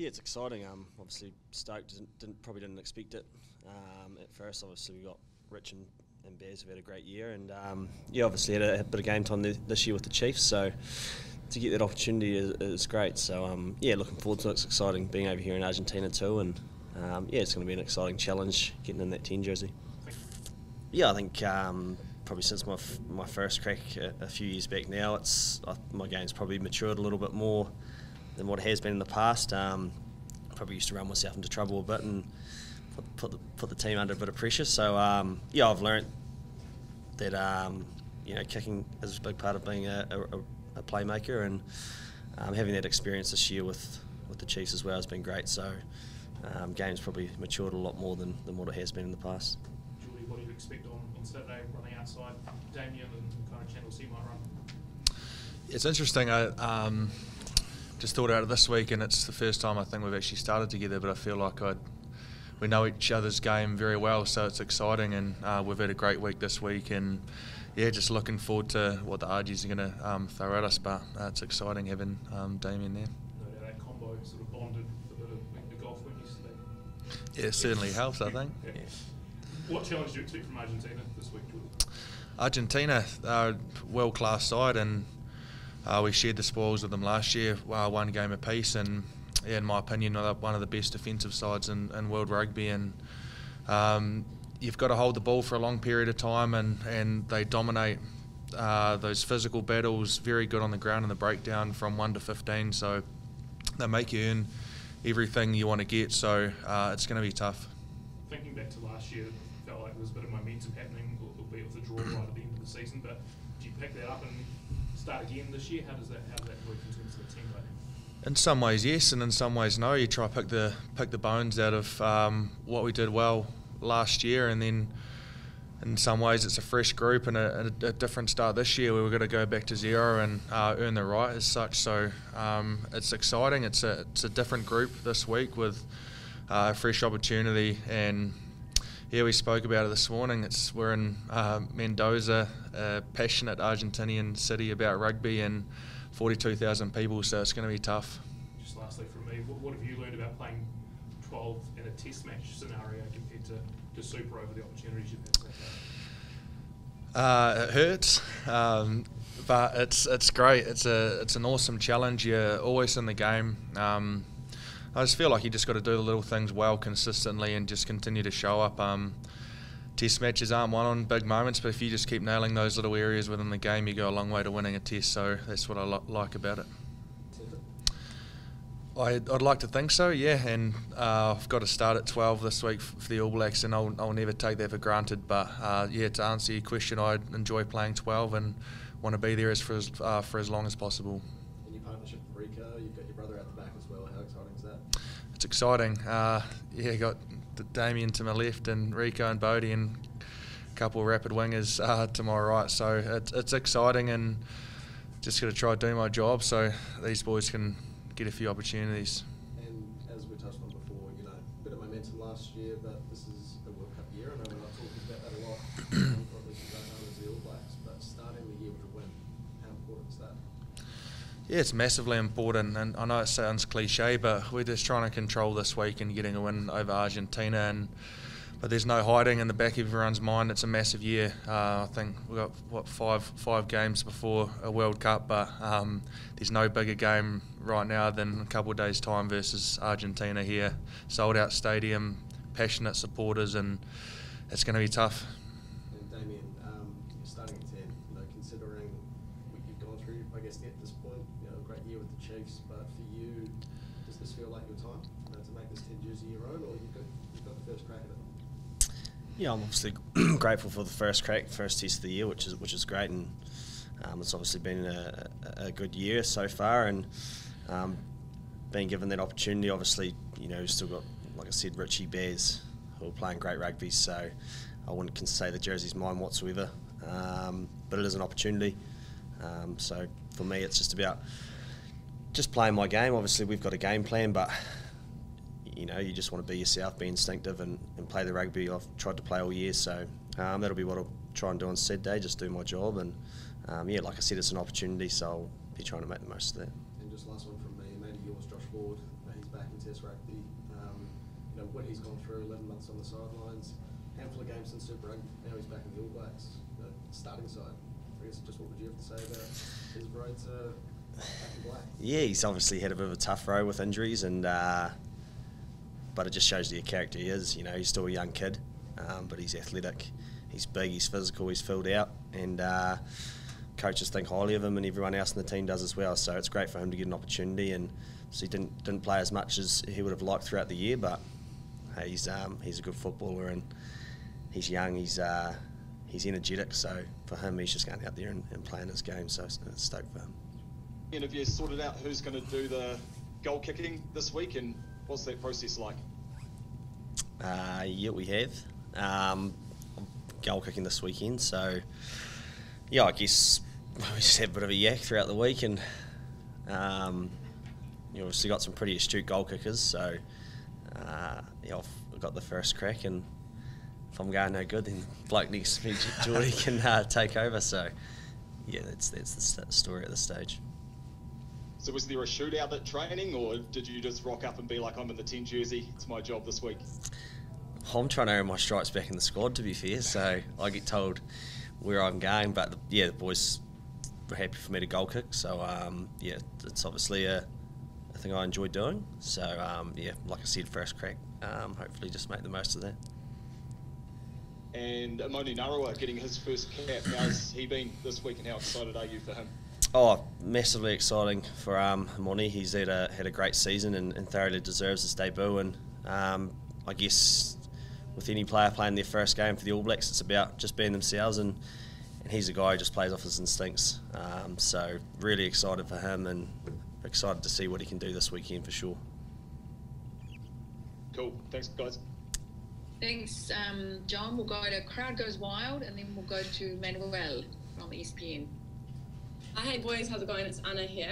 Yeah, it's exciting. Obviously stoked. Probably didn't expect it at first. Obviously we got Rich and Bears have had a great year, and yeah, obviously had a bit of game time this year with the Chiefs. So to get that opportunity is great. So yeah, looking forward to it. It's exciting being over here in Argentina too, and yeah, it's going to be an exciting challenge getting in that 10 jersey. Yeah, I think probably since my first crack a few years back now, my game's probably matured a little bit more than what it has been in the past. Probably used to run myself into trouble a bit and put the team under a bit of pressure. So yeah, I've learnt that you know, kicking is a big part of being a playmaker, and having that experience this year with the Chiefs as well has been great. So game's probably matured a lot more than what it has been in the past. Jordie, what do you expect on Saturday, running outside Damian and kind of channel C might run? It's interesting. I just thought about it this week, and it's the first time I think we've actually started together, but I feel like we know each other's game very well, so it's exciting, and we've had a great week this week, and yeah, just looking forward to what the Argies are going to throw at us, but it's exciting having Damian there. No doubt that combo sort of bonded a bit of the golf win yesterday. Yeah, it certainly helps, I think. Yeah. What challenge do you expect from Argentina this week, Jordie? Argentina are a world-class side, and we shared the spoils with them last year, one game apiece, and yeah, in my opinion, one of the best defensive sides in world rugby, and you've got to hold the ball for a long period of time, and they dominate those physical battles, very good on the ground in the breakdown from 1 to 15, so they make you earn everything you want to get, so it's going to be tough. Thinking back to last year, it felt like there was a bit of momentum happening, albeit with a draw right at the end of the season, but do you pick that up and start again this year? How does that work in terms of the team right now? In some ways yes, and in some ways no. You try to pick the bones out of what we did well last year, and then in some ways it's a fresh group and a different start this year where we're going to go back to zero and earn the right as such. So it's exciting. It's a different group this week with a fresh opportunity, and yeah, we spoke about it this morning. We're in Mendoza, a passionate Argentinian city about rugby, and 42,000 people, so it's going to be tough. Just lastly from me, what have you learned about playing 12 in a test match scenario compared to Super over the opportunities you've had so far? It hurts, but it's great. It's an awesome challenge. You're always in the game. I just feel like you just got to do the little things well consistently and just continue to show up. Test matches aren't won on big moments, but if you just keep nailing those little areas within the game, you go a long way to winning a test, so that's what I like about it. I'd like to think so, yeah, and I've got to start at 12 this week for the All Blacks, and I'll never take that for granted, but yeah, to answer your question, I enjoy playing 12 and want to be there for as long as possible. And your partnership with Rico, you've got your brother out the back as well, how exciting is that? It's exciting. Yeah, got Damian to my left and Rico and Bodie and a couple of rapid wingers to my right. So it's exciting, and just got to try to do my job so these boys can get a few opportunities. And as we touched on before, you know, a bit of momentum last year, but this is a World Cup year. I know we're not talking about that a lot, or at least we don't know as the All Blacks, but starting the year with a win, how important is that? Yeah, it's massively important, and I know it sounds cliche, but we're just trying to control this week and getting a win over Argentina, but there's no hiding in the back of everyone's mind. It's a massive year. I think we've got, what, five games before a World Cup, but there's no bigger game right now than a couple of days' time versus Argentina here. Sold-out stadium, passionate supporters, and it's going to be tough. And Damian, starting at 10, you know, considering what you've gone through, I guess, at this point, you know, a great year with the Chiefs, but for you, does this feel like your time, you know, to make this 10 jersey your own, or you've got the first crack at it? Yeah, I'm obviously grateful for the first crack, first test of the year, which is great, and it's obviously been a good year so far, and being given that opportunity, obviously, you know, we've still got, like I said, Richie, Bears, who are playing great rugby, so I wouldn't say the jersey's mine whatsoever, but it is an opportunity. So for me, it's just about just playing my game. Obviously, we've got a game plan, but you know, you just want to be yourself, be instinctive, and play the rugby I've tried to play all year. So that'll be what I'll try and do on Saturday, just do my job, and yeah, like I said, it's an opportunity, so I'll be trying to make the most of that. and just last one from me, and maybe yours, Josh Ford. He's back in Test Rugby. You know what he's gone through, 11 months on the sidelines, handful of games in Super Rugby. Now he's back in the All Blacks, you know, starting side. I guess just what would you have to say about his road to back in black? Yeah, he's obviously had a bit of a tough road with injuries, and but it just shows the character he is. You know, he's still a young kid, but he's athletic, he's big, he's physical, he's filled out, and coaches think highly of him, and everyone else in the team does as well. So it's great for him to get an opportunity, and so he didn't play as much as he would have liked throughout the year. But hey, he's a good footballer, and he's young, he's energetic. So for him, he's just going out there and playing his game. So it's stoked for him. And have you sorted out who's going to do the goal kicking this week, and what's that process like? Yeah, we have goal kicking this weekend, so yeah, I guess we just had a bit of a yak throughout the week, and you obviously got some pretty astute goal kickers, so yeah, I've got the first crack, and if I'm going no good, then the bloke next to me, Jordie, can take over. So yeah, that's the story at this stage. So was there a shootout at training, or did you just rock up and be like, I'm in the 10 jersey, it's my job this week? I'm trying to earn my stripes back in the squad, to be fair, so I get told where I'm going, but yeah, the boys were happy for me to goal kick, so yeah, it's obviously a thing I enjoy doing. So yeah, like I said, first crack, hopefully just make the most of that. And Moni Narawa getting his first cap, how's he been this week, and how excited are you for him? Oh, massively exciting for Moni. He's had a great season, and thoroughly deserves his debut, and I guess with any player playing their first game for the All Blacks, it's about just being themselves, and he's a guy who just plays off his instincts. So really excited for him, and excited to see what he can do this weekend for sure. Cool. Thanks, guys. Thanks, John. We'll go to Crowd Goes Wild, and then we'll go to Manuel from ESPN. Hey, boys. How's it going? It's Anna here.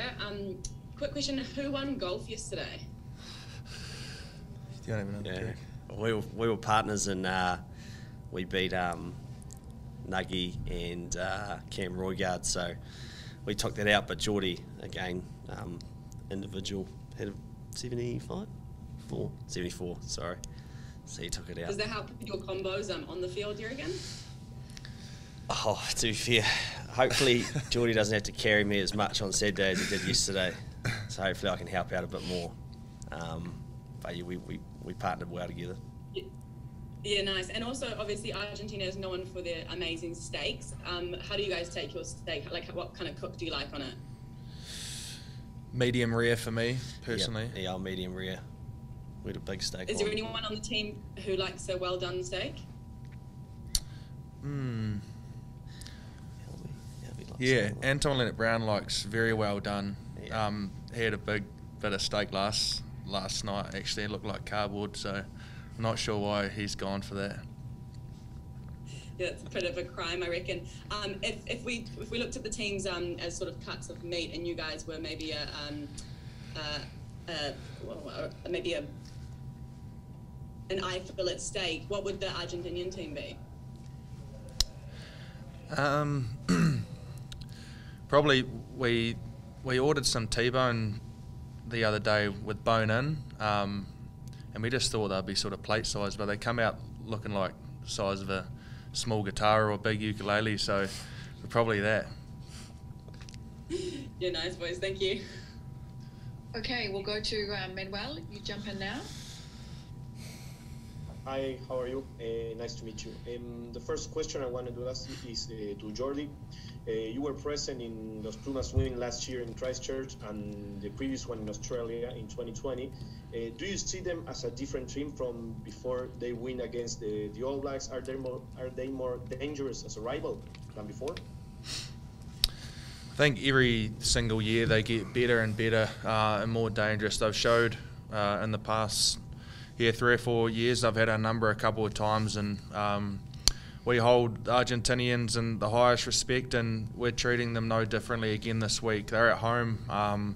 Quick question. Who won golf yesterday? You don't even know the trick. We were partners, and we beat Nuggie and Cam Roygaard, so we took that out. But Jordie, again, individual, had a 74, sorry. So he took it out. Does that help your combos on the field, do you reckon? Oh, to be fair, hopefully Jordie doesn't have to carry me as much on Saturday as he did yesterday. So hopefully I can help out a bit more. But yeah, we partnered well together. Yeah, nice. And also, obviously, Argentina is known for their amazing steaks. How do you guys take your steak? Like, what kind of cook do you like on it? Medium rare for me, personally. Yeah, medium rare. We had a big steak. Is there anyone on the team who likes a well-done steak? Yeah, Anton Leonard Brown likes very well done. Yeah. He had a big bit of steak last night, actually. It looked like cardboard, so I'm not sure why he's gone for that. Yeah, it's a bit of a crime, I reckon. If we looked at the teams as sort of cuts of meat, and you guys were maybe an eye fillet steak, what would the Argentinian team be? Probably we ordered some T-bone the other day with bone in, and we just thought they'd be sort of plate size, but they come out looking like the size of a small guitar or a big ukulele, so probably that. Yeah, nice, boys. Thank you. Okay, we'll go to Manuel. You jump in now. Hi, how are you? Nice to meet you. The first question I wanted to ask you is to Jordie. You were present in Los Pumas winning last year in Christchurch and the previous one in Australia in 2020. Do you see them as a different team from before they win against the All Blacks? Are they more dangerous as a rival than before? I think every single year they get better and better and more dangerous. They've showed in the past 3 or 4 years. I've had our number a couple of times, and we hold Argentinians in the highest respect, and we're treating them no differently again this week. They're at home, a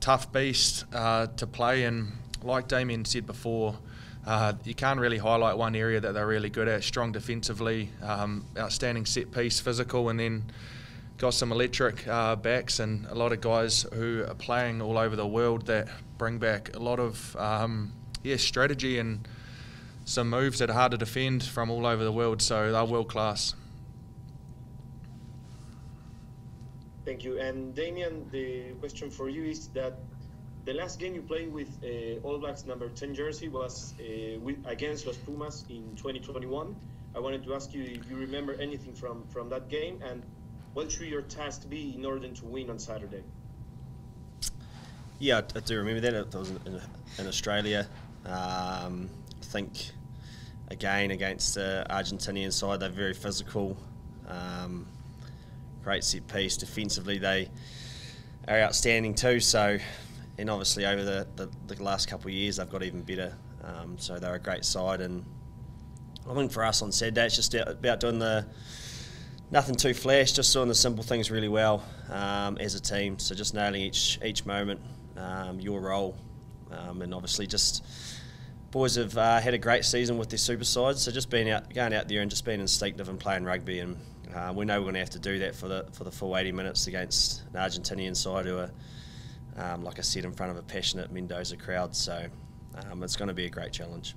tough beast to play, and like Damian said before, you can't really highlight one area that they're really good at. Strong defensively, outstanding set piece, physical, and then got some electric backs and a lot of guys who are playing all over the world that bring back a lot of strategy and some moves that are hard to defend from all over the world, so they're world class. Thank you. And Damian, the question for you is that the last game you played with All Blacks number 10 jersey was against Los Pumas in 2021. I wanted to ask you if you remember anything from that game, and what should your task be in order to win on Saturday? Yeah, I do remember that. It was in Australia. I think, again, against the Argentinian side, they're very physical. Great set piece. Defensively, they are outstanding too. So, and obviously over the last couple of years, they've got even better. So they're a great side. And I think for us on Saturday, it's just about doing nothing too flash, just doing the simple things really well as a team. So just nailing each moment, your role, and obviously just boys have had a great season with their super sides. So just going out there and just being instinctive and playing rugby, and we know we're going to have to do that for the full 80 minutes against an Argentinian side who are, like I said, in front of a passionate Mendoza crowd. So it's going to be a great challenge.